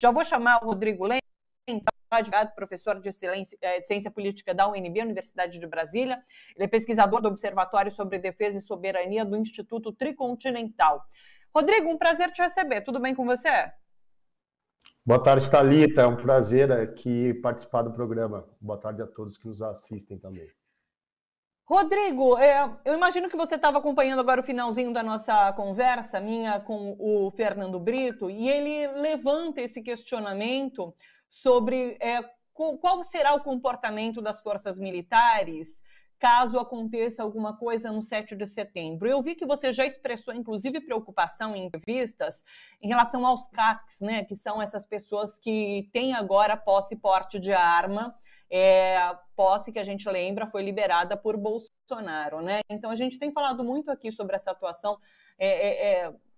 Já vou chamar o Rodrigo Lentz, advogado, professor de Ciência Política da UNB, Universidade de Brasília. Ele é pesquisador do Observatório sobre Defesa e Soberania do Instituto Tricontinental. Rodrigo, um prazer te receber. Tudo bem com você? Boa tarde, Thalita. É um prazer aqui participar do programa. Boa tarde a todos que nos assistem também. Rodrigo, eu imagino que você estava acompanhando agora o finalzinho da nossa conversa, minha com o Fernando Brito, e ele levanta esse questionamento sobre qual será o comportamento das forças militares caso aconteça alguma coisa no 7 de setembro. Eu vi que você já expressou, inclusive, preocupação em entrevistas em relação aos CACs, né, que são essas pessoas que têm agora posse e porte de arma. A posse, que a gente lembra, foi liberada por Bolsonaro, né? Então a gente tem falado muito aqui sobre essa atuação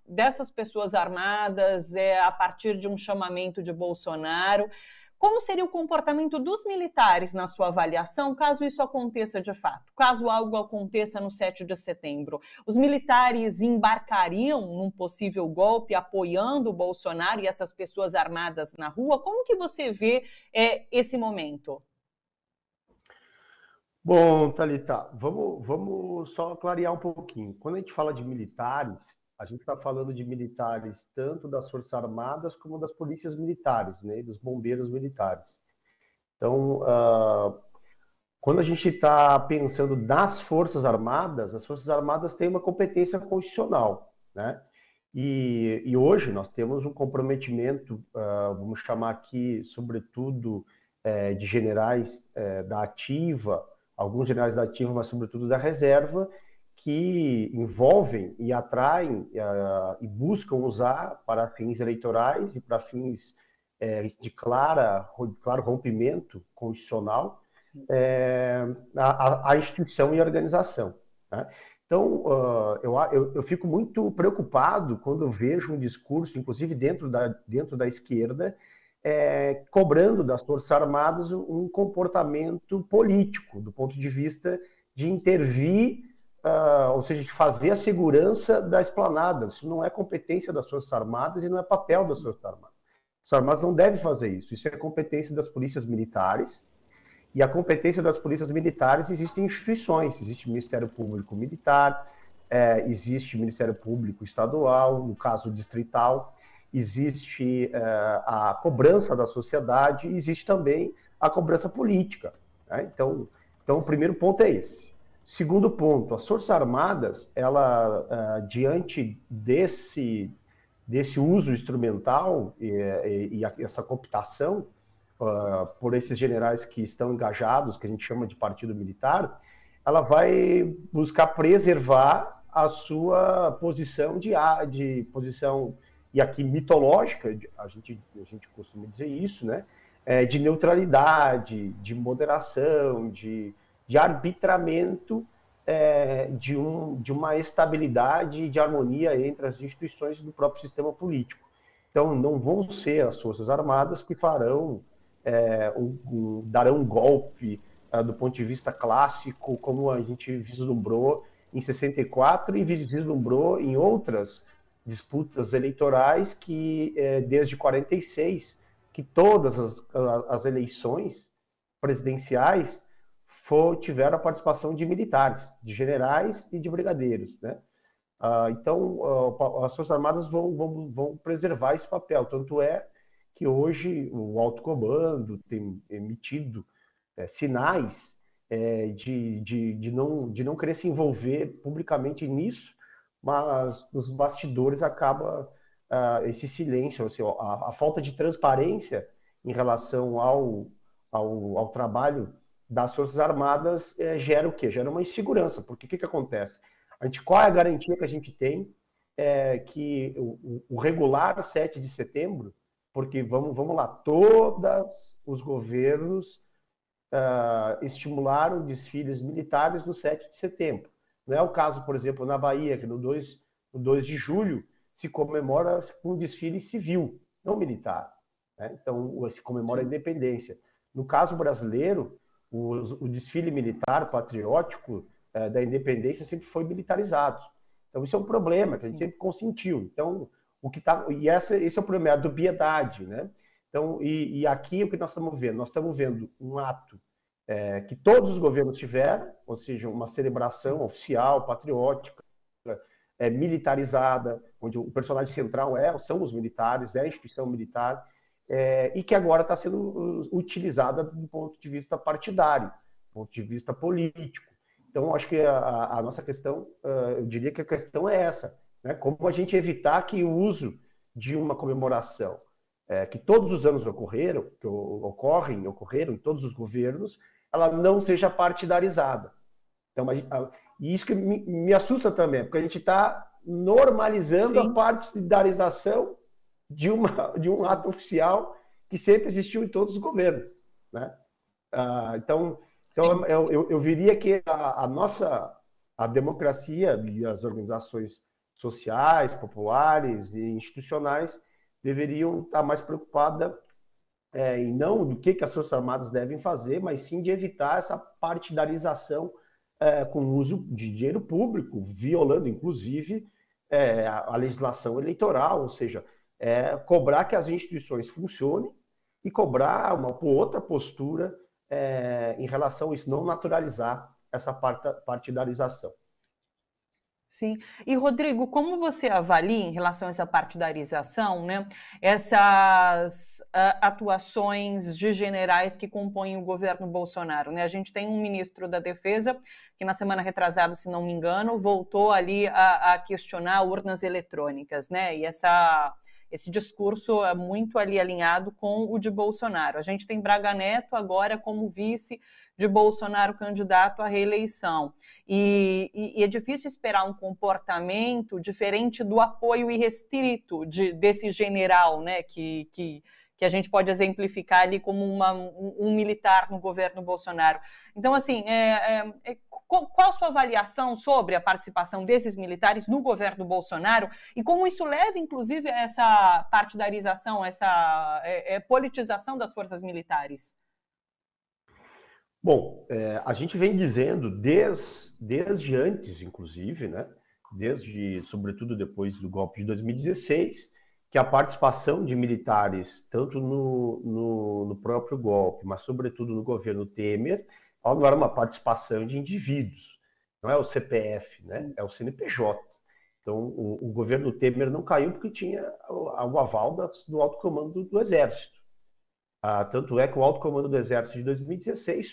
dessas pessoas armadas a partir de um chamamento de Bolsonaro. Como seria o comportamento dos militares na sua avaliação, caso isso aconteça de fato? Caso algo aconteça no 7 de setembro, os militares embarcariam num possível golpe apoiando o Bolsonaro e essas pessoas armadas na rua? Como que você vê esse momento? Bom, Thalita, vamos só clarear um pouquinho. Quando a gente fala de militares, a gente está falando de militares tanto das Forças Armadas como das polícias militares, né, dos bombeiros militares. Então, quando a gente está pensando nas Forças Armadas, as Forças Armadas têm uma competência constitucional, né? E hoje nós temos um comprometimento, vamos chamar aqui, sobretudo, de generais da ativa, alguns generais da ativa, mas sobretudo da reserva, que envolvem e atraem e buscam usar para fins eleitorais e para fins de claro rompimento constitucional a instituição e a organização, né? Então, eu fico muito preocupado quando eu vejo um discurso, inclusive dentro da esquerda, cobrando das Forças Armadas um comportamento político, do ponto de vista de intervir, ou seja, de fazer a segurança da esplanada. Isso não é competência das Forças Armadas e não é papel das Forças Armadas. As Forças Armadas não devem fazer isso. Isso é competência das polícias militares. E a competência das polícias militares existem instituições. Existe Ministério Público Militar, existe Ministério Público Estadual, no caso distrital, existe a cobrança da sociedade, existe também a cobrança política, né? Então, o primeiro ponto é esse. Segundo ponto, as Forças Armadas, ela, diante desse uso instrumental e essa cooptação por esses generais que estão engajados, que a gente chama de partido militar, ela vai buscar preservar a sua posição posição, e aqui mitológica, a gente costuma dizer isso, né? De neutralidade, de moderação, de arbitramento de uma estabilidade e de harmonia entre as instituições do próprio sistema político. Então, não vão ser as Forças Armadas que farão, darão golpe do ponto de vista clássico, como a gente vislumbrou em 64 e vislumbrou em outras disputas eleitorais que, desde 46, que todas as eleições presidenciais tiveram a participação de militares, de generais e de brigadeiros, né? Então, as Forças Armadas vão preservar esse papel. Tanto é que hoje o alto comando tem emitido sinais de não querer se envolver publicamente nisso, mas nos bastidores acaba esse silêncio, assim, a falta de transparência em relação ao trabalho das Forças Armadas gera o quê? Gera uma insegurança, porque o que acontece? Qual é a garantia que a gente tem que o regular 7 de setembro, porque vamos lá, todos os governos estimularam desfiles militares no 7 de setembro. Não é o caso, por exemplo, na Bahia, que no 2 de julho se comemora um desfile civil, não militar, né? Então, se comemora a independência. No caso brasileiro, o desfile militar patriótico da independência sempre foi militarizado. Então, isso é um problema que a gente sempre consentiu. Então, esse é o problema, a dubiedade, né? Então, e aqui o que nós estamos vendo? Nós estamos vendo um ato que todos os governos tiveram, ou seja, uma celebração oficial, patriótica, militarizada, onde o personagem central são os militares, a instituição militar, e que agora está sendo utilizada do ponto de vista partidário, do ponto de vista político. Então, acho que a nossa questão, eu diria que a questão é essa, né? Como a gente evitar que o uso de uma comemoração que todos os anos ocorreram em todos os governos, ela não seja partidarizada. Então, e isso que me assusta também, porque a gente está normalizando a partidarização de um ato oficial que sempre existiu em todos os governos, né? Então eu diria que a democracia e as organizações sociais, populares e institucionais deveriam estar mais preocupadas em não do que as Forças Armadas devem fazer, mas sim de evitar essa partidarização com o uso de dinheiro público, violando, inclusive, a legislação eleitoral, ou seja, cobrar que as instituições funcionem e cobrar uma outra postura em relação a isso, não naturalizar essa partidarização. Sim. E, Rodrigo, como você avalia em relação a essa partidarização, né, essas atuações de generais que compõem o governo Bolsonaro, né? A gente tem um ministro da Defesa que na semana retrasada, se não me engano, voltou ali a questionar urnas eletrônicas, né? E esse discurso é muito ali alinhado com o de Bolsonaro. A gente tem Braga Neto agora como vice de Bolsonaro, candidato à reeleição. E é difícil esperar um comportamento diferente do apoio irrestrito desse general, né, que a gente pode exemplificar ali como um militar no governo Bolsonaro. Então, assim, qual a sua avaliação sobre a participação desses militares no governo Bolsonaro e como isso leva, inclusive, a essa partidarização, essa politização das forças militares? Bom, a gente vem dizendo desde antes, inclusive, né? Sobretudo depois do golpe de 2016, que a participação de militares, tanto no próprio golpe, mas sobretudo no governo Temer, não era uma participação de indivíduos, não é o CPF, né? É o CNPJ. Então, o governo Temer não caiu porque tinha o aval do alto comando do Exército. Tanto é que o alto comando do Exército de 2016,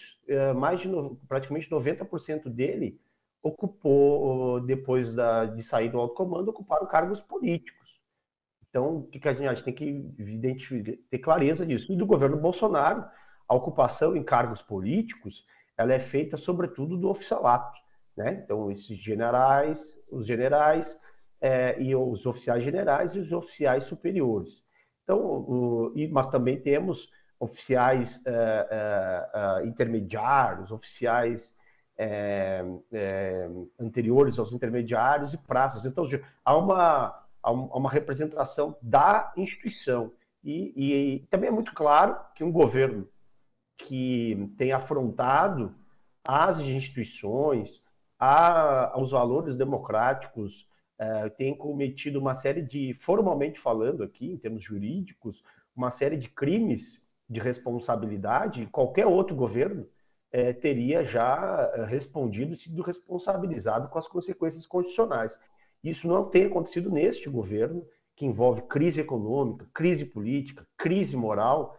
praticamente 90% dele ocupou, depois de sair do alto comando, ocuparam cargos políticos. Então, o que a gente tem que ter clareza disso. E do governo Bolsonaro, a ocupação em cargos políticos, ela é feita sobretudo do oficialato, né? Então, os generais e os oficiais generais e os oficiais superiores. Então, mas também temos oficiais intermediários, oficiais anteriores aos intermediários e praças. Então, há uma representação da instituição. E também é muito claro que um governo que tem afrontado as instituições, aos valores democráticos, tem cometido uma série de, formalmente falando aqui, em termos jurídicos, uma série de crimes de responsabilidade, qualquer outro governo teria já respondido e sido responsabilizado com as consequências constitucionais. Isso não tem acontecido neste governo, que envolve crise econômica, crise política, crise moral.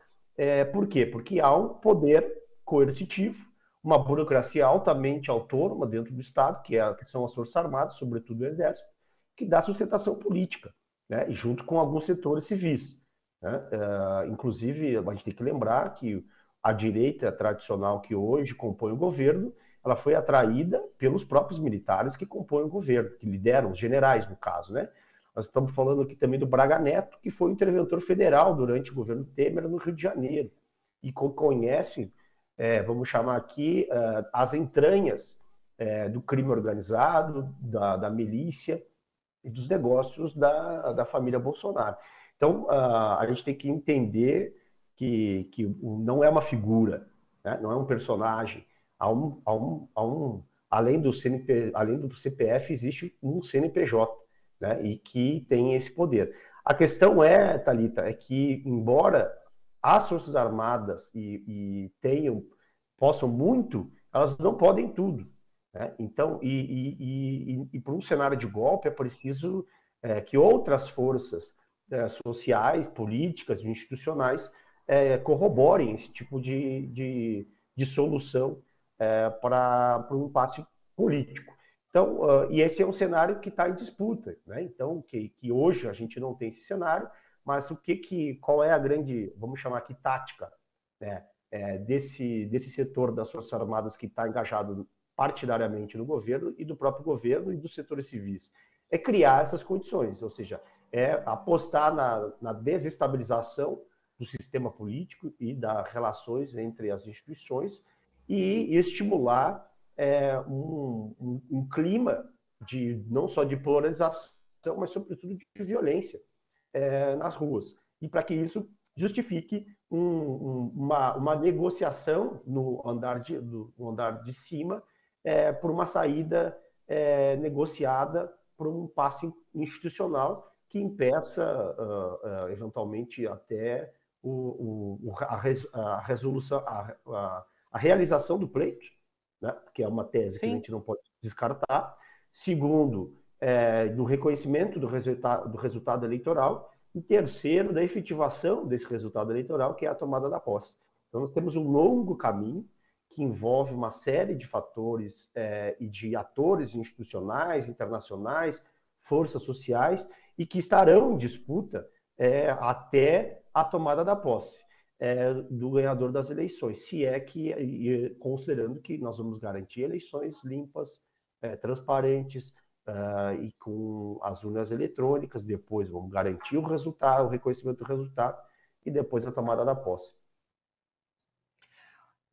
Por quê? Porque há um poder coercitivo, uma burocracia altamente autônoma dentro do Estado, que são as Forças Armadas, sobretudo o Exército, que dá sustentação política, né? E junto com alguns setores civis, né? Inclusive, a gente tem que lembrar que a direita tradicional que hoje compõe o governo, ela foi atraída pelos próprios militares que compõem o governo, que lideram, os generais, no caso, né? Nós estamos falando aqui também do Braga Neto, que foi interventor federal durante o governo Temer no Rio de Janeiro e conhece, vamos chamar aqui, as entranhas do crime organizado, da milícia e dos negócios da família Bolsonaro. Então, a gente tem que entender que não é uma figura, né? Não é um personagem. Além do CPF, existe um CNPJ. Né, e que tem esse poder. A questão Thalita, é que, embora as forças armadas possam muito, elas não podem tudo, né? Então, e para um cenário de golpe é preciso que outras forças sociais, políticas, institucionais corroborem esse tipo de solução para um impasse político. Então, e esse é um cenário que está em disputa, né? Então, que hoje a gente não tem esse cenário, mas qual é a grande, vamos chamar aqui, tática, né? Desse setor das Forças Armadas que está engajado partidariamente no governo e do próprio governo e dos setores civis. É criar essas condições, ou seja, apostar na desestabilização do sistema político e das relações entre as instituições e estimular um clima de não só de polarização, mas sobretudo de violência nas ruas. E para que isso justifique uma negociação no andar de cima por uma saída negociada por um passe institucional que impeça, eventualmente, até a realização do pleito, né? Que é uma tese, sim, que a gente não pode descartar. Segundo, do reconhecimento do resultado eleitoral. E terceiro, da efetivação desse resultado eleitoral, que é a tomada da posse. Então, nós temos um longo caminho que envolve uma série de fatores e de atores institucionais, internacionais, forças sociais, e que estarão em disputa até a tomada da posse do ganhador das eleições, considerando que nós vamos garantir eleições limpas, transparentes, e com as urnas eletrônicas, depois vamos garantir o resultado, o reconhecimento do resultado e depois a tomada da posse.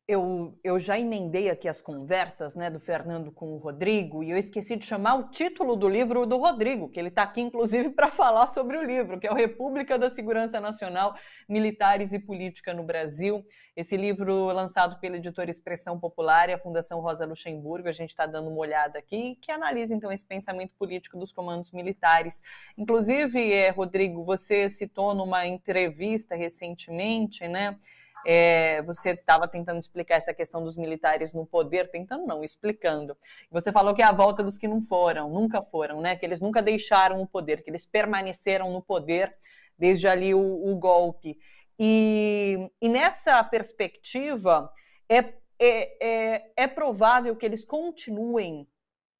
Eu já emendei aqui as conversas, né, do Fernando com o Rodrigo, e eu esqueci de chamar o título do livro do Rodrigo, que ele está aqui inclusive para falar sobre o livro, que é o República da Segurança Nacional, Militares e Política no Brasil. Esse livro lançado pela editora Expressão Popular e a Fundação Rosa Luxemburgo, a gente está dando uma olhada aqui, que analisa então esse pensamento político dos comandos militares. Inclusive, Rodrigo, você citou numa entrevista recentemente, né? Você estava tentando explicar essa questão dos militares no poder, tentando não, explicando. Você falou que é a volta dos que não foram, nunca foram, né? Que eles nunca deixaram o poder, que eles permaneceram no poder desde ali o golpe. E nessa perspectiva, é provável que eles continuem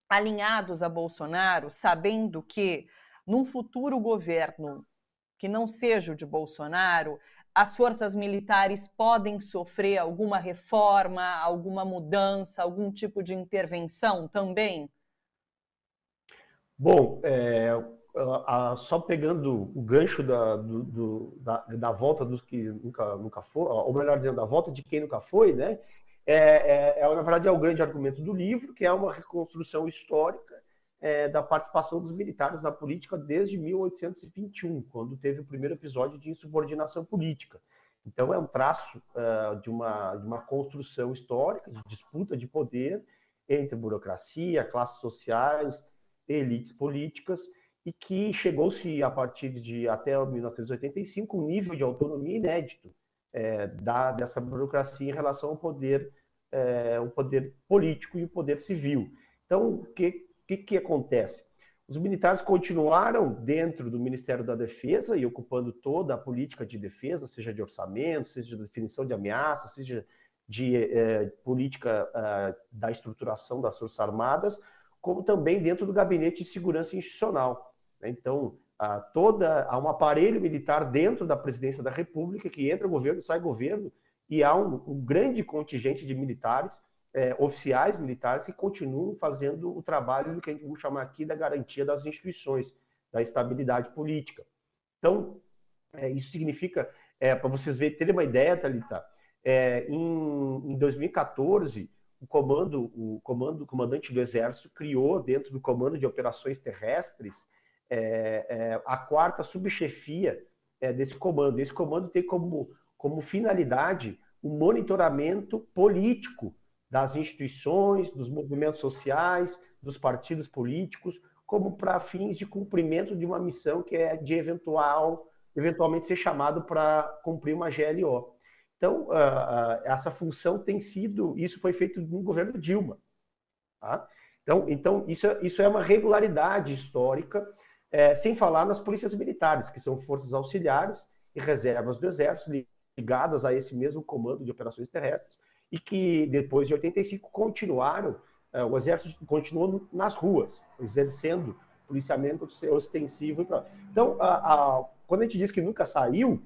alinhados a Bolsonaro, sabendo que num futuro governo que não seja o de Bolsonaro, as forças militares podem sofrer alguma reforma, alguma mudança, algum tipo de intervenção também? Bom, só pegando o gancho da volta dos que nunca foi, ou melhor dizendo, da volta de quem nunca foi, né? Na verdade, o grande argumento do livro, que é uma reconstrução histórica da participação dos militares na política desde 1821, quando teve o primeiro episódio de insubordinação política. Então, é um traço de uma construção histórica, de disputa de poder entre burocracia, classes sociais, elites políticas, e que chegou-se, a partir de até 1985, um nível de autonomia inédito dessa burocracia em relação ao poder, o poder político e o poder civil. Então, o que acontece? Os militares continuaram dentro do Ministério da Defesa e ocupando toda a política de defesa, seja de orçamento, seja de definição de ameaças, seja de política da estruturação das Forças Armadas, como também dentro do Gabinete de Segurança Institucional. Então, há um aparelho militar dentro da Presidência da República que entra governo, sai governo, e há um grande contingente de militares, oficiais militares, que continuam fazendo o trabalho que a gente vai chamar aqui da garantia das instituições, da estabilidade política. Então, isso significa, para vocês terem uma ideia, Thalita, em 2014, o comandante do Exército criou, dentro do Comando de Operações Terrestres, a quarta subchefia desse comando. Esse comando tem como finalidade o monitoramento político das instituições, dos movimentos sociais, dos partidos políticos, como para fins de cumprimento de uma missão que é de eventual eventualmente ser chamado para cumprir uma GLO. Então, essa função tem sido, isso foi feito no governo Dilma. Tá? Então isso é uma regularidade histórica, sem falar nas polícias militares, que são forças auxiliares e reservas do Exército ligadas a esse mesmo comando de operações terrestres e que depois de 85 continuaram, o Exército continuou nas ruas, exercendo policiamento ostensivo. Então, quando a gente diz que nunca saiu,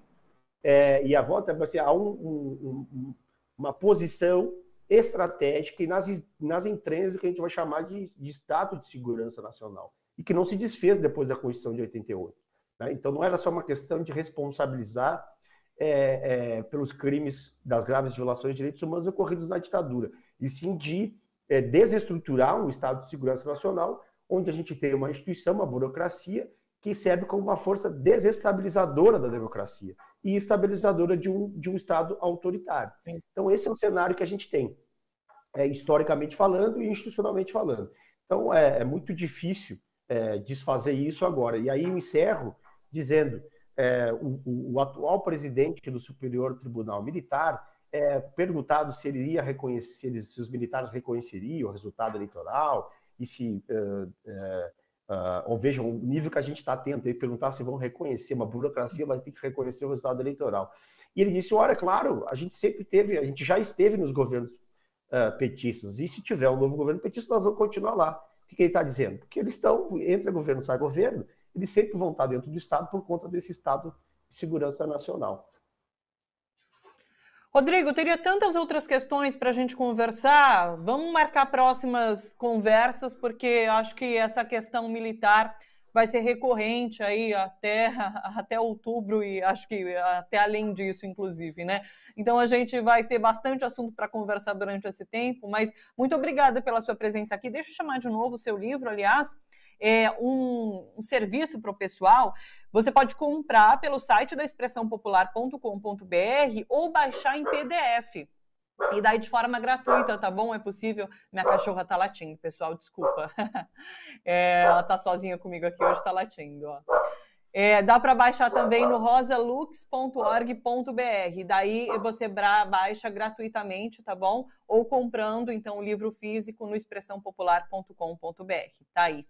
e a volta vai ser a uma posição estratégica e nas entranhas do que a gente vai chamar de Estado de Segurança Nacional, e que não se desfez depois da Constituição de 88. Né? Então, não era só uma questão de responsabilizar pelos crimes das graves violações de direitos humanos ocorridos na ditadura, e sim de desestruturar um Estado de Segurança Nacional, onde a gente tem uma instituição, uma burocracia, que serve como uma força desestabilizadora da democracia e estabilizadora de um Estado autoritário. Então, esse é um cenário que a gente tem, historicamente falando e institucionalmente falando. Então, é muito difícil desfazer isso agora. E aí eu encerro dizendo, o atual presidente do Superior Tribunal Militar, perguntado se ele ia reconhecer, se os militares reconheceriam o resultado eleitoral e se... ou vejam o nível que a gente está tendo, e perguntar se vão reconhecer, uma burocracia vai ter que reconhecer o resultado eleitoral. E ele disse, olha, claro, a gente já esteve nos governos petistas, e se tiver um novo governo petista, nós vamos continuar lá. O que ele está dizendo? Porque eles estão, entra governo, sai governo, eles sempre vão estar dentro do Estado por conta desse Estado de Segurança Nacional. Rodrigo, teria tantas outras questões para a gente conversar. Vamos marcar próximas conversas, porque acho que essa questão militar vai ser recorrente aí até outubro e acho que até além disso, inclusive, né? Então a gente vai ter bastante assunto para conversar durante esse tempo, mas muito obrigada pela sua presença aqui. Deixa eu chamar de novo o seu livro, aliás. É um serviço para o pessoal, você pode comprar pelo site da expressãopopular.com.br ou baixar em PDF. E daí de forma gratuita, tá bom? É possível? Minha cachorra tá latindo, pessoal, desculpa. Ela tá sozinha comigo aqui hoje, tá latindo, ó. Dá para baixar também no rosalux.org.br, daí você baixa gratuitamente, tá bom? Ou comprando, então, o livro físico no expressãopopular.com.br, tá aí.